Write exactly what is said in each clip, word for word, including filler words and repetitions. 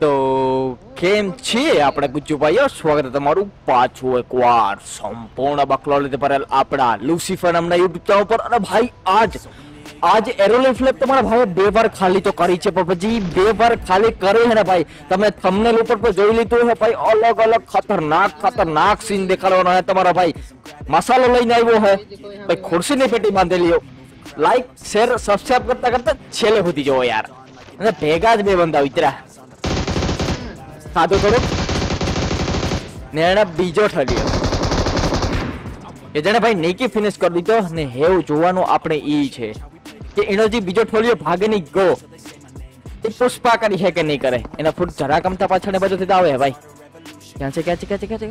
तो केम छे आपणे गुज्जू भाईओ, स्वागत है तमारू पाछो एकवार संपूर्ण बकलो लेते परेल आपड़ा लूसीफर नामना YouTube चैनल पर। अरे भाई आज आज एरोलेफ लैब तुम्हारा भाई बेवार खाली तो करी छे, पर जी बेवार खाली करे है ना भाई, तमे थंबनेल ऊपर पर જોઈ લીધું है भाई। अलग-अलग खतरनाक खतरनाक सीन दिखावानो है तुम्हारा भाई, मसालो લઈને આવ્યો है भाई, खुर्सी ने पेटी बांधे लियो। लाइक शेयर सब्सक्राइब करता करता छेले होती जाओ यार, अरे भेगा ज बे बंदा उतरा खादो करो नेणा बीजो ठलियो ए जने भाई नेकी फिनिश कर दीतो ने हेव જોવાનો આપણે ઈ છે કે એનો જે બીજો ઠોલિયો ભાગે ની ગો એ પુષ્પા કરી છે કે નહીં કરે એના ફૂટ જરા કમતા પાછળને બધું થી આવે ભાઈ। ક્યાં છે ક્યાં છે ક્યાં છે ક્યાં છે?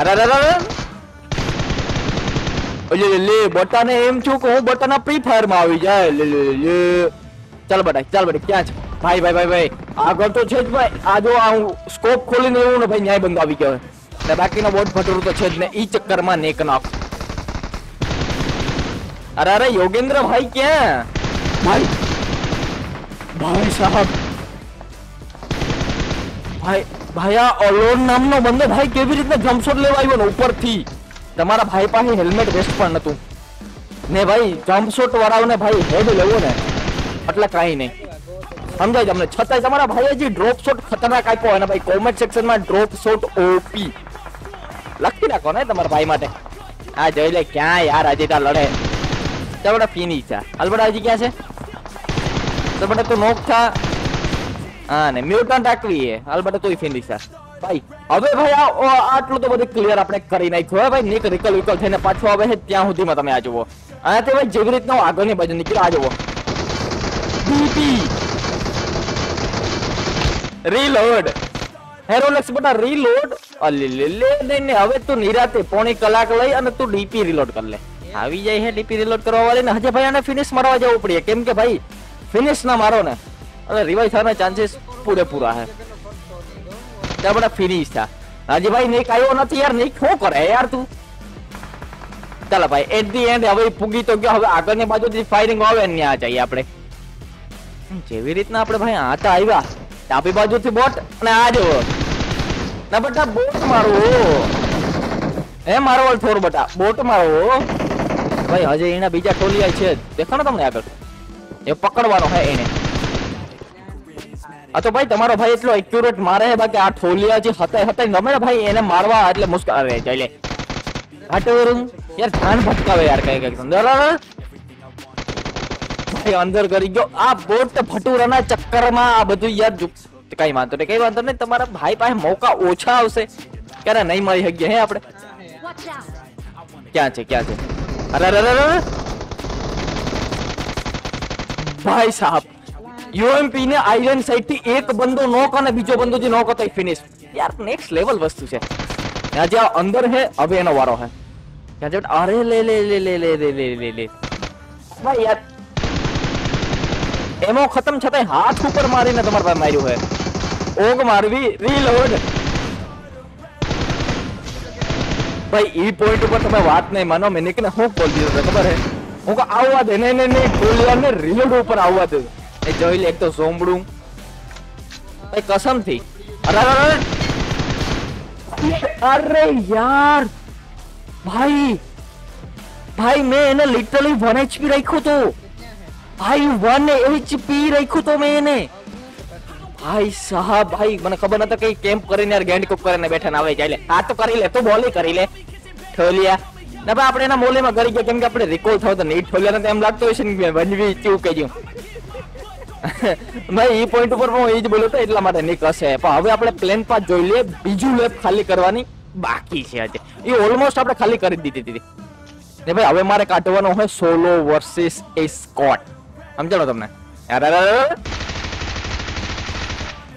અરે અરે અરે ले ले ले बटा ने एम छू को बटा ना फ्री फायर में આવી જાય। ले ले ले चल बटा चल बटा क्या છે ભાઈ ભાઈ ભાઈ ભાઈ આગળ તો છે જ ભાઈ। આ જો આ સ્કોપ ખોલીને એવું ને ભાઈ ન્યાય બંદો આવી ગયો ને બાકીનો બોટ ફટરો તો છે જ ને ઈ ચક્કર માં નેક નાખ। અરે અરે યોગેન્દ્ર ભાઈ ક્યાં ભાઈ? ભાઈ સાહેબ ભાઈ ભાયા ઓલોન નામનો બંદો ભાઈ કેવી રીતે જમ્પશોટ લેવા આવ્યો ને ઉપરથી? તમારા ભાઈ પાસે હેલ્મેટ વેસ્ટ પણ નતું ને ભાઈ, જમ્પ શોટ વાળાઓને ભાઈ હેડ લેવો ને એટલે કાઈ નહીં સમજાય તમને, છતાંય તમારા ભાઈએ જે ડ્રોપ શોટ ખતરનાક આપ્યો અને ભાઈ કોમેન્ટ સેક્શનમાં ડ્રોપ શોટ ઓપી લખી નાખો ને તમારા ભાઈ માટે। આ જોઈ લે ક્યાં યાર આજે તા લડે તબડા ફીની છે અલબડાજી ક્યાં છે તબડા તો નોક થા હા ને મ્યુટન્ટ રાખવી હે અલબડા તોય ફીની છે भाई। अबे भाई आटलो तो बधु क्लियर आपणे करी नाख्यो भाई। नेक रिकल विकल थईने पाछो आवे छे त्यां सुधीमां तमे आ जोवो अने ते भाई जेवी रीतनो आगळनी बाजू निकळ्यो आ जोवो बीपी रीलोड हेरोलेक्स बटा रीलोड अले ले ले ने ने हवे तू निराते पौणी कलाक लई अने तू डीपी रीलोड कर ले आवी जाय छे। डीपी रीलोड करवा वाले ने हजे भाई आने फिनिश मारवा जावो पड़े केम के भाई फिनिश ना मारो ने अरे रिवाइव थाना चांसेस पूरे पूरा है। डबल फिनिश था राजी भाई ने कायो नथी यार ने खो करे यार तू। चल भाई एट द एंड હવે પૂગી તો ગયો, હવે આગળની બાજુથી ફાયરિંગ આવે ને આ જઈએ આપણે જેવી રીતના આપણે ભાઈ આતા આવ્યા ડાબી બાજુથી બોટ અને આ જો ના બટા બોટ મારો એ મારો ઓલ થોર બટા બોટ મારો ભાઈ। હજે એના બીજા ટોલિયા છે દેખાણો તમને આગળ એ પકડવાનો છે એને। आ तो भाई तमारो भाई એટલો એક્યુરેટ મારે હે બાકી આ ઠોલિયા જે હતા હતા નમે ભાઈ એને મારવા એટલે મુશ્કેલ આવે જાય લે આટોરું યાર ધ્યાન ભટકાવે યાર કઈ કઈ અંદર ભાઈ અંદર કરી ગયો આ બોટ ભટુરાના ચક્કરમાં આ બધું યાર કઈ વાંધો ને કઈ વાંધો ને તમારા ભાઈ પાસે મોકા ઓછા આવશે ક્યારે નહીં મળી હગ્યા હે આપણે। ક્યાં છે ક્યાં છે? અરે અરે અરે ભાઈ સાહેબ यूएमपी ने आइलैंड साइड थी एक बंदो नॉक और बीजो बंदो जी नॉक होता है फिनिश यार नेक्स्ट लेवल वस्तु छे। यहां जे अंदर है अब एनो वारो है यहां जट अरे ले ले ले ले ले ले ले भाई यार एमो खत्म छते हाथ ऊपर मारी ने तमार पर मारियो है ओग मारवी रीलोड भाई ई पॉइंट ऊपर तमे बात नहीं मानो मैंने के हूं बोल दियो तो खबर है उनको आवा दे नहीं नहीं गोलियां ने रीलोड ऊपर आवा दे એ જોઈ લે તો ઝોમડું ભાઈ कसम થી અરે અરે અરે યાર ભાઈ ભાઈ મે એને લિટરલી वन एच पी રાખ્યો તો ભાઈ वन एच पी રાખ્યો તો મે એને ભાઈ સાહેબ ભાઈ મને ખબર નતા કે કેમ્પ કરીને યાર ગેંડ કોક કરીને બેઠા ના આવે જાય લે આ તો કરી લે તો બોલી કરી લે ઠોલિયા ના ભાઈ આપણે એના મોલેમાં કરી ગયા કેમ કે આપણે રિકોલ થાવ તો નીટ ઠોલિયા ને એમ લાગતો હશે ને વનવી ચૂ કહીજો भाई ई पॉइंट ऊपर હું એ જ બોલ્યો તો એટલા માટે નીકળશે પણ હવે આપણે પ્લેન પર જોઈ લઈએ બીજું લેબ ખાલી કરવાની બાકી છે આજે એ ઓલમોસ્ટ આપણે ખાલી કરી દીધી હતી ને ભાઈ હવે મારે કાઢવાનો છે સોલો વર્સિસ એ સ્કોટ સમજાણો તમને અરે અરે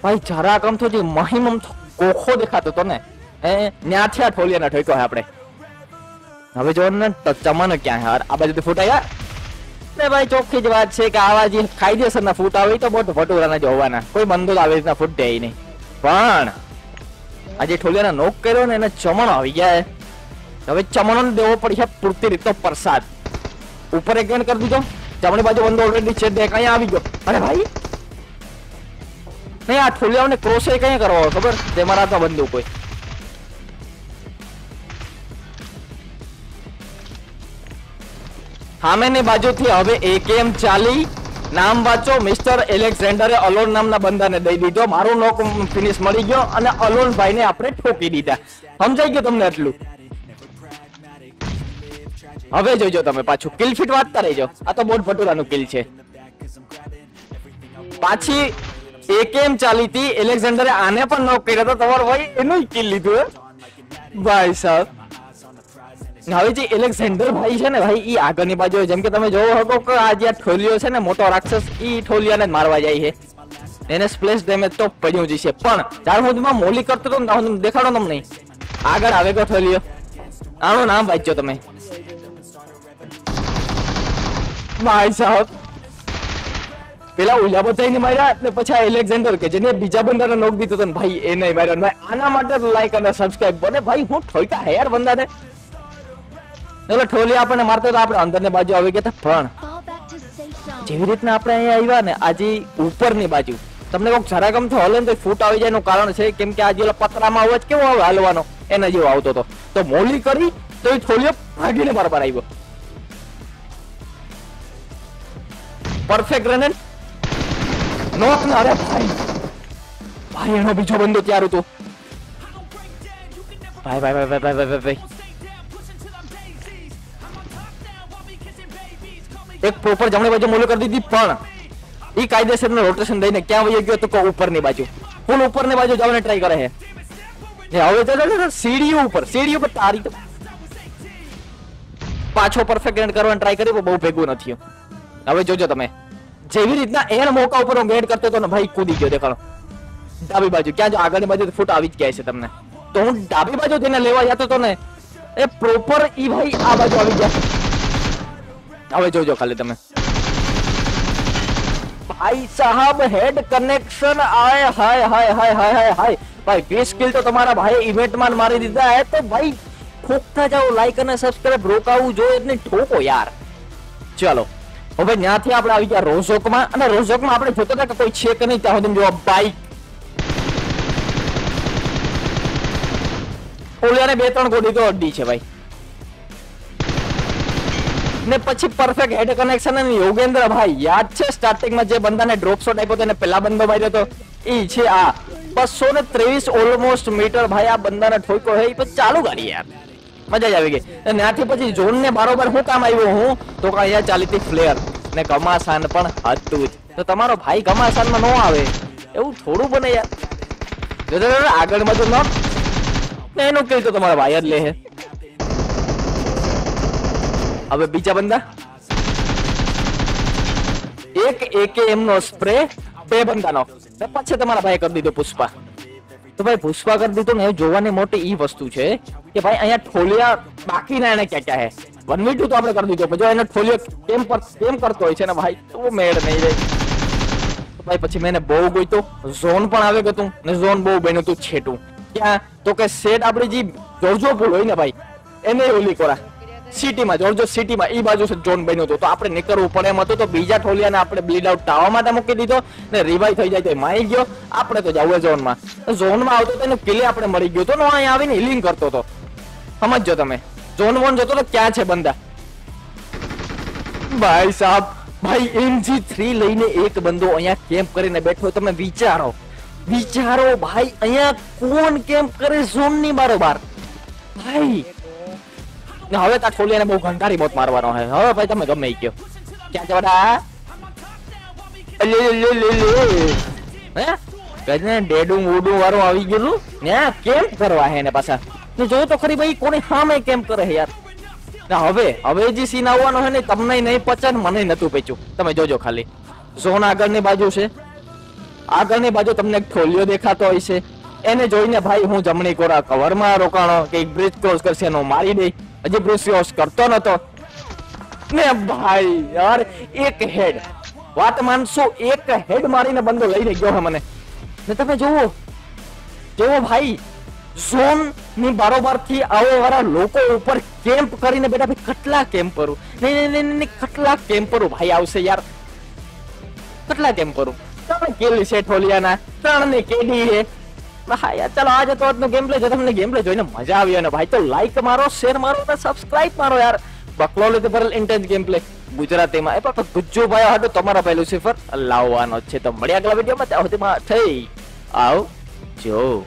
ભાઈ જરા કમ તો જે મહિમમ કોખો દેખાતો તો ને એ ન્યાથ્યા ઠોલિયાના ઠોક્યો આપણે હવે જો ને ચમાનો ક્યાં યાર આ બાજુથી ફૂટા યાર ને ભાઈ ચોખ્ખી જ વાત છે કે આવા જે કાયદેસરના ફૂટ આવે તો બોટ ભટુરાના જોવાના કોઈ બંદૂક આવે રીતના ફૂટ દે નહીં પણ આજે ઠોલિયાના નોક કર્યો ને એને ચમણ આવી ગયા હવે ચમણને દેવો પડશે પૂરતી રીતનો પ્રસાદ ઉપર એક ગણ કરી દીધો જમણી બાજુ બંદો ઓલરેડી છે દેખાય આવી ગયો અરે ભાઈ नहीं आ ठोलियाओं ने क्रोशे कहीं करवाओ खबर दे मारा था बंदूक कोई हामे ने बाजू थी हवे एकेएम चाली नाम वाचो मिस्टर एलेक्सेंडरे अलोन नामना बंदा ने दई दीधो मारो नॉक फिनिश मळी गयो अने अलोन भाई ने आपणे ठोकी दीधा समजाई गयो तमने आटलू हवे जोजो तमे पाछो किल फीट वात करे जो आ तो बोट भटूरानो किल छे पाछी एकेएम चाली थी एलेक्सेंडरे आने पण नॉक कर्यो तो तमारो भाई एनोय किल लीधो भाई साहब हवे एलेक्सेंडर भाई है भाई ई आगनी बाजू जेम के तमे जोवो हको के आ जे ठोलियो छे ने मोटो राक्षस ई ठोलियाने मारवा जाय छे एने स्प्लैश डैमेज तो पड्यो जी छे पण चार हुदमा मोली करतो तो देखाडो तमने आगर आवे को ठोलियो आनो नाम वाच्यो तमे भाई साहब पेला उला बताईने मार्या એટલે પછી एलेक्सेंडर કે જેને બીજા બંદાને નોક દીધો તો ભાઈ એને માર્યો ભાઈ આના માટે લાઈક અને સબસ્ક્રાઇબ બોને ભાઈ હું ઠોકા હે યાર બંદાને એટલે ઠોલી આપણે મારતો તો આપણે અંદરને બાજુ આવી ગયા પણ જેવી રીતના આપણે અહીં આવ્યા ને આજે ઉપરની બાજુ તમને કોક જરાકમ તો હલે તો ફૂટ આવી જાય નું કારણ છે કેમ કે આજે ઓલા પતરામાં અવાજ કેવો આવે હાલવાનો એના જેવો આવતો તો તો મોલી કરી તો એ ઠોલીઓ ભાગીને બરાબર આવ્યો પરફેક્ટ ગ્રેનેડ નોક ના રે ભાઈ ભાઈ એનો બીજો બંદો તૈયાર હતો ભાઈ ભાઈ ભાઈ ભાઈ ભાઈ ભાઈ एक प्रॉपर जमने बाजू मोलो कर दी थी पण ई कायदेसर ने रोटेशन देने क्या वही गयो तो को ऊपर ने बाजू फुल ऊपर ने बाजू जाने ट्राई करे है ये आवे तो सीढ़ी ऊपर सीढ़ी पर तारी तो पाछो परफेक्ट ग्रेड करवान ट्राई करी बहुत भेगो न थियो હવે જોજો તમે જેવી રીતના એન મોકા ઉપર મેડ કરતો તો ને ભાઈ કૂદી ગયો દેખાણો ડાબી બાજુ ક્યાં જો આગળની બાજુ ફૂટ આવી જ ગયા છે તમને તો હું ડાબી બાજુ તેને લેવા જાતો તો ને એ પ્રોપર ઈ ભાઈ આ બાજુ આવી ગયા હવે જોજો ખાલી તમે ભાઈ સાહેબ હેડ કનેક્શન આય હાય હાય હાય હાય હાય ભાઈ વીસ કિલ તો તમારા ભાઈ ઇવેન્ટમાં મારી દીધા હે તો ભાઈ ફૂકતા જાઓ લાઈક અને સબસ્ક્રાઇબ રોકાવું જો એટલે ઠોકો યાર ચાલો હવે ન્યાથી આપણે આવી ગયા રોઝોકમાં અને રોઝોકમાં આપણે જોતો હતા કે કોઈ છે કે નહીં ત્યાં હું જો બાઈક ઓલિયાને બે ત્રણ ગોળી તો અડડી છે ભાઈ ने પછી પરફેક્ટ હેડ કનેક્શન અને યોગેન્દ્ર ભાઈ યાદ છે સ્ટાર્ટિંગ માં જે બંદાને ડ્રોપ શોટ આપ્યો તો એને પહેલા બંદો માર્યો તો ઈ છે આ બસો ત્રેવીસ ઓલમોસ્ટ મીટર ભાઈ આ બંદાને ઠોક્યો હે ઈ તો ચાલુ ગાડી યાર મજા જ આવી ગઈ અને ત્યાંથી પછી ઝોન ને બરોબર હું કામ આવ્યો હું તો કે અહીંયા ચાલીતી ફ્લેર ને ગમાસાન પણ હતું તો તમારો ભાઈ ગમાસાન માં નો આવે એવું થોડું બને યાર જો આગળ માં તો ન ને એનો કિલ તો તમારો ભાઈ જ લે હે હવે બીજા બંદા એક એકેએમ નો સ્પ્રે બે બંદાનો ને પછી તમારા ભાઈ કરી દીધો પુષ્પા તો ભાઈ પુષ્પા કરી દીધો ને જોવાની મોટી ઈ વસ્તુ છે કે ભાઈ અહીંયા ઠોલિયા બાકી ના એને ક્યાં ક્યાં હે વન વી ટુ તો આપણે કરી દીધો પણ જો એને ઠોલિયો કેમ પર કેમ કરતો હોય છે ને ભાઈ તો મેળ નહીં રહે તો ભાઈ પછી મેને બહુ ગોઈતો ઝોન પણ આવે ગતું ને ઝોન બહુ બન્યું તું છેટું ક્યાં તો કે સેટ આપણી જે જોજો પુલ હોય ને ભાઈ એને ઓલી કોરા सिटी में जोरजो सिटी में ई बाजू से जोन बन्यो तो तो आपणे निकरवू पड़े एम हतो तो बीजा ठोलियाने आपणे ब्लीड आउट टावा माटे मूकी दीधो ने रिवाइव थई जाय तो माई गयो आपणे तो जावे जोन में जोन में आवतो तो एने किले आपणे मळी गयो तो नो अहीं आवीने हीलिंग करतो तो समझजो तमे जोन वन जोतो तो क्या छे बंदा भाई साहब भाई एम जी थ्री લઈને એક બંદો અહીંયા કેમ્પ કરીને બેઠો તમે વિચારો વિચારો ભાઈ અહીંયા કોણ કેમ્પ કરે ઝોન ની બારોબાર ભાઈ ને હવે તા ઠોલિયાને બહુ ઘંટારી મોત મારવાનો છે હવે ભાઈ તમે ગમે ઈ કયો ક્યાં જવાડા લે લે લે લે હે ગજને ડેડું ઉડું વારો આવી ગયું ને કેમ્પ કરવા હે ને પાછા ને જો તો ખરી ભાઈ કોની સામે કેમ્પ કરે યાર ને હવે હવે જે સીન આવવાનો છે ને તમને નહીં પચન મને નતું પચ્યું તમે જોજો ખાલી ઝોન આગળની બાજુ છે આગળની બાજુ તમને એક ઠોલિયો દેખાતો હોય છે એને જોઈને ભાઈ હું જમણી કોરા કવરમાં રોકાણો કે એક બ્રિજ ક્રોસ કરશે એનો મારી દે अजय ब्रूसियोस करतो न तो ने भाई यार एक हेड बात मानसो एक हेड मारीने बंदो लईने गयो है मने ने तमे जोवो जोवो भाई जोन नी बारोबार थी आवो वारा लोको ऊपर कैंप करीने बेटा भाई कटला कैंप करू नहीं नहीं नहीं कटला कैंप करू भाई आवशे यार कटला कैंप करू किल से ठोलिया ना त्रण ने केडी है। भाई चलो आज तो आजनो गेम प्ले जो तुमने गेम प्ले જોઈને मजा આવી અને ભાઈ તો લાઈક મારો શેર મારો અને સબસ્ક્રાઇબ મારો યાર। બકલો લેતે ભરેલ ઇન્ટેન્સ ગેમ પ્લે ગુજરાતીમાં એ પણ ગુજ્જો ભાઈ હાડો તમારો પહેલું સિફર લાવવાનો છે। તો મળ્યા આગલા વિડિયોમાં, ત્યાં સુધીમાં થઈ આવ જો।